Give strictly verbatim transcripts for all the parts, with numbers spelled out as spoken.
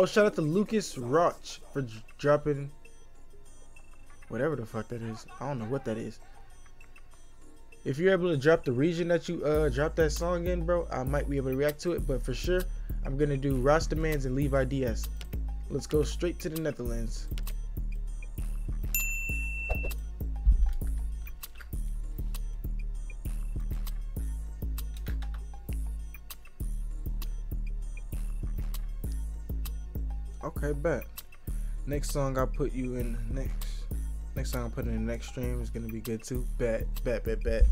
Oh, shout out to Lucas Roch for dropping whatever the fuck that is. I don't know what that is. If you're able to drop the region that you uh drop that song in, bro, I might be able to react to it. But for sure, I'm gonna do Rostamans and Levi D S. Let's go straight to the Netherlands. Okay, bet. Next song I'll put you in next. Next song I'll put in the next stream is gonna be good too. Bet, bet, bet, bet.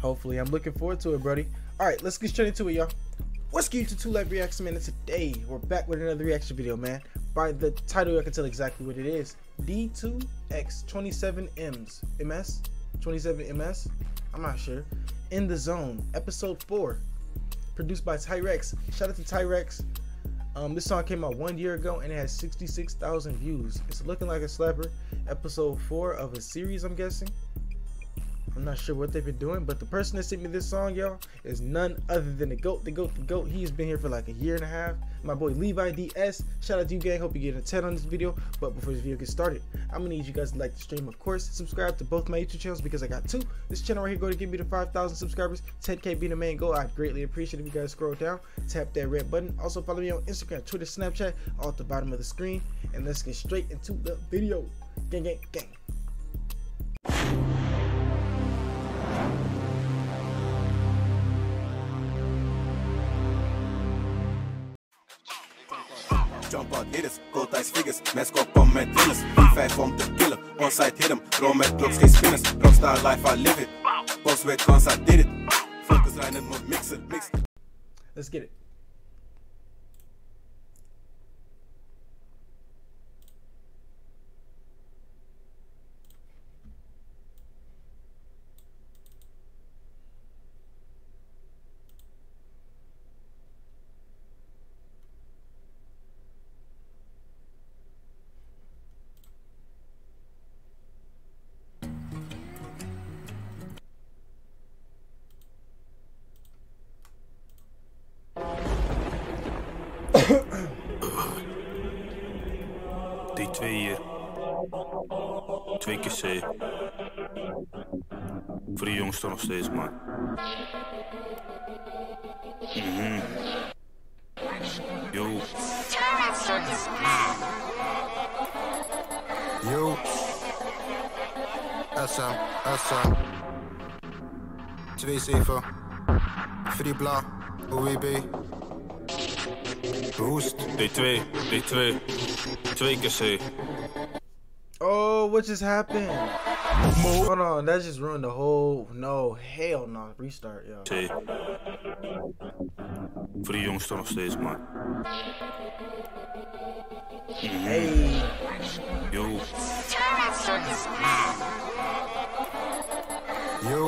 Hopefully, I'm looking forward to it, brody. All right, let's get straight into it, y'all. What's good, J R two Live Reacts, man? And today we're back with another reaction video, man. By the title, I can tell exactly what it is. D two X twenty-seven M S, M S, twenty-seven M S. I'm not sure. In the Zone, episode four, produced by Tyrex. Shout out to Tyrex. Um, this song came out one year ago and it has sixty-six thousand views. It's looking like a slapper. Episode four of a series, I'm guessing. I'm not sure what they've been doing, but the person that sent me this song, y'all, is none other than the GOAT, the GOAT, the GOAT. He's been here for like a year and a half. My boy Levi D S. Shout out to you, gang. Hope you get a ten on this video. But before this video gets started, I'm gonna need you guys to like the stream, of course. Subscribe to both my YouTube channels because I got two. This channel right here going to get me to five thousand subscribers. ten K being the main goal. I'd greatly appreciate it if you guys scroll down, tap that red button. Also follow me on Instagram, Twitter, Snapchat, all at the bottom of the screen. And let's get straight into the video. Gang, gang, gang. Jump out hitters, gold ice figures, mask up on my dealers. V five from the killer, one side hit him, throw my blocks, case spinners. Rockstar life, I live it. Boss with guns, I did it. Focus right in my mixer, mix. Let's get it. Die tweeën, twee keer C. Voor die jongens toch nog steeds, man. Mm-hmm. Yo. Yo. S M, S M. twee zeven. Free bla, O W B. Boost. D two, D two, twee keer C. Oh, what just happened? Mo Hold on, that just ruined the whole. No, hell no. Restart, yo. C. Voor die jongens toch nog steeds, man. Hey. Yo. Yo.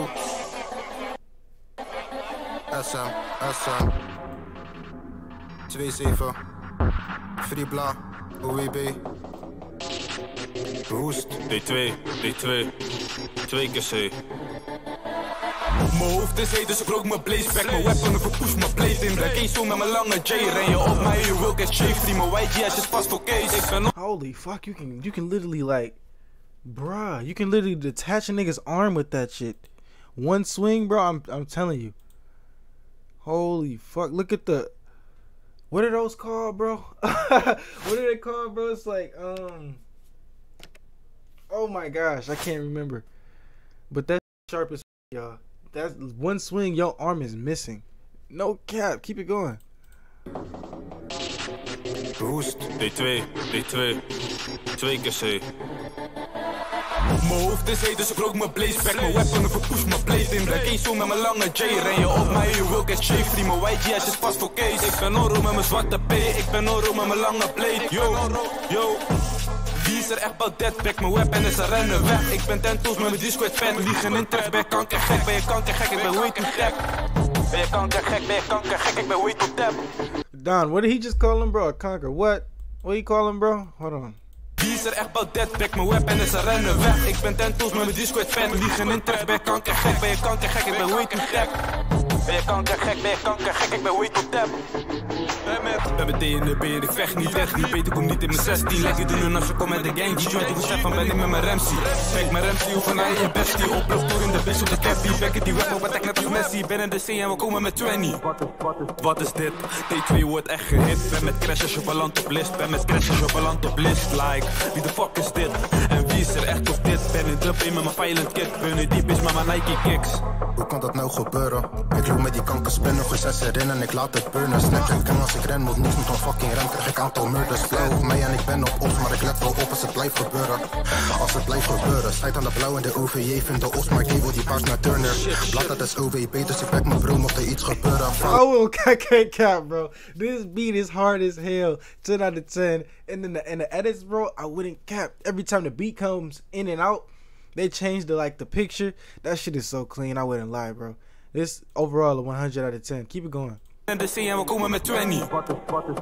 S M, S M. twee zeven, Free bla, O W B. Boost. D twee, D twee, twee keer C. Mijn hoofd is heet, dus ik rook mijn blaze back. Mijn weapon, ik verpoes mijn blade in black. Eén zo met mijn lange J. Ren je op mij, je wil get shaved. Mijn Y G S is vast voor case. Holy fuck, you can, you can literally like, bruh, you can literally detach a nigga's arm with that shit. One swing, bro, I'm, I'm telling you. Holy fuck, look at the, what are those called, bro? What are they called, bro? It's like, um... oh my gosh, I can't remember. But that's sharp as fuck, y'all. That's one swing, your arm is missing. No cap, keep it going. Boost. D twee, D twee, twee keer C. Mijn hoofd is heet, dus ik rook mijn blaze back. Mijn weapon, ik verpoes mijn blade in black. Eén zo met mijn lange J. Ren je op mij, je wil get shaved. Mijn Y G S is vast voor case. Ik ben Oro met mijn zwarte P. Ik ben Oro met mijn lange blade. Yo, yo. Wie is er echt wel deadpack? Mijn weapon is een rennen weg. Ik ben tentoos met mijn D-squad fan. Liegen in tref, ben je kankergek. Ben je kankergek, ik ben way too tap. Ben je kankergek, ben je kankergek, ik ben way too tap. Don, what did he just call him, bro? A conker, what? What do you call him, bro? Hold on. Wie is er echt wel deadpack? Mijn weapon is een rennen weg. Ik ben tentoos met mijn D-squad fan. Liegen in tref, ben je kankergek. Ben je kankergek, ik ben way too tap. Ben je kankergek, ben je kankergek, ik ben way too tap. met. Ben meteen in de beer, ik vecht niet echt. Die beter komt niet in mijn zestien. Lekker doen als ze komen met de gang. Die joint op de chef van ben ik met mijn remsie. Kijk mijn remsie, hoeveel naar je bestie. Oplof door in de bitch op de cap. Die bekken die weg, maar wat ik net als Messi. Ben in de C en we komen met twintig. Wat is dit? T twee wordt echt gehit. Ben met crashes op een land op list. Ben met crashes op een land op list. Like, wie de fuck is dit? En wie is er echt op dit? Ben in drop in met mijn violent kit. Beunen diep is maar mijn Nike kicks. Hoe kan dat nou gebeuren? Ik loop met die kankerspin, nog eens zes erin en ik laat het burnen. Snap geen kan als ik ren, moet niets met zo'n fucking rem. Krijg ik aantal murders, blauw op mij en ik ben op ons. Maar ik let wel op als het blijft gebeuren. Als het blijft gebeuren, strijd aan de blauw en de O V J vindt de os. Maar ik wil die paars naar Turner. Blad dat is O V J, dus ik pak mijn bro, mocht er iets gebeuren. Oh, kijk, kijk, kijk, bro. This beat is hard as hell. ten out of ten. And then the, and the edits, bro, I wouldn't cap. Every time the beat comes in and out, they changed the like the picture. That shit is so clean. I wouldn't lie, bro. This overall a one hundred out of ten. Keep it going. En de C en we komen met twintig.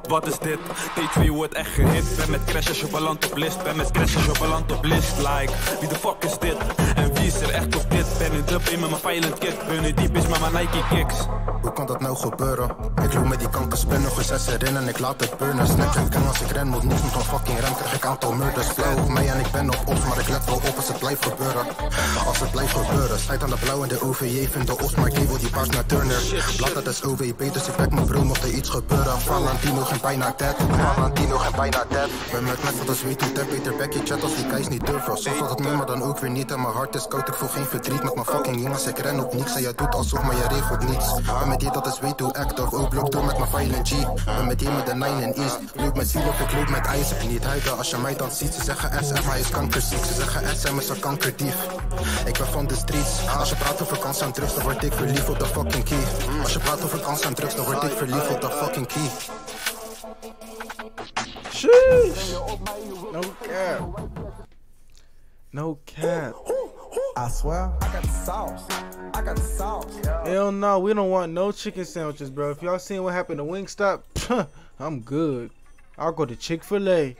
Wat is dit? T twee wordt echt gehit. Ben met crashes op een land op list. Ben met crashes op een land op list. Like, wie de fuck is dit? En wie is er echt op dit? Ben in drop in met mijn violent kit. Beunen diep is maar mijn Nike kicks. Hoe kan dat nou gebeuren? Ik loop met die kankerspin, nog eens zes erin en ik laat het burnen. Snap geen gang als ik ren, moet niets met zo'n fucking rem. Krijg ik aantal murders, blauw op mij en ik ben op ons. Maar ik let wel op als het blijft gebeuren. Als het blijft gebeuren, strijd aan de blauw en de O V J vindt de os. Maar ik wil die paars naar Turner. Blad dat is O V J, dus ik pak mijn bro, mocht er iets gebeuren. Valentino geen bijna dead, Valentino geen bijna dead. Ben met net wat als wie doet, beter back je chat als die guys niet durven. Soms had het meer, maar dan ook weer niet. En mijn hart is koud, ik voel geen verdriet met mijn fucking jongens. Ik ren op niks en jij doet alsof, maar jij regelt niets. Met die dat is way too active, ook blok door met mijn violent G. Ben met die met de nine en east, loop met ziel of ik loop met ijs. En niet huilen als je mij dan ziet, ze zeggen S M, hij is kankerziek. Ze zeggen S M is een kankerdief, ik ben van de streets. Als je praat over kans aan drugs, dan word ik verliefd op de fucking key. Als je praat over kans aan drugs, dan word ik verliefd op de fucking key. Sheesh. No cap. No cap. I swear, I got the sauce. I got the sauce. Hell no, we don't want no chicken sandwiches, bro. If y'all seen what happened to Wingstop, I'm good. I'll go to Chick-fil-A.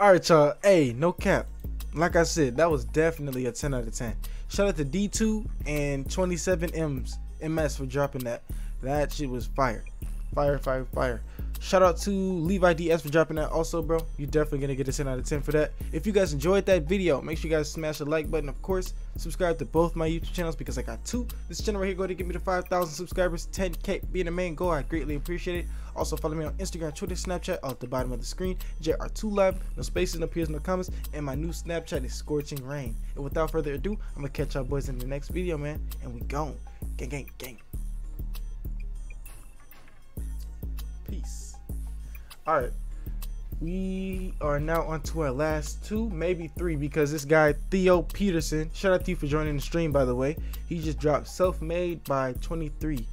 Alright, y'all. Hey, no cap. Like I said, that was definitely a ten out of ten. Shout out to D two and twenty-seven M S for dropping that. That shit was fire. Fire, fire, fire. Shout out to Levi D S for dropping that also, bro. You're definitely going to get a ten out of ten for that. If you guys enjoyed that video, make sure you guys smash the like button. Of course, subscribe to both my YouTube channels because I got two. This channel right here going to get me to five thousand subscribers, ten K being the main goal. I greatly appreciate it. Also, follow me on Instagram, Twitter, Snapchat, all at the bottom of the screen. J R two Live, no spaces, no peers, no comments. And my new Snapchat is Scorching Rain. And without further ado, I'm going to catch y'all boys in the next video, man. And we gone. Gang, gang, gang. Peace. Alright, we are now on to our last two, maybe three, because this guy Theo Peterson, shout out to you for joining the stream, by the way, he just dropped Self Made by twenty-three.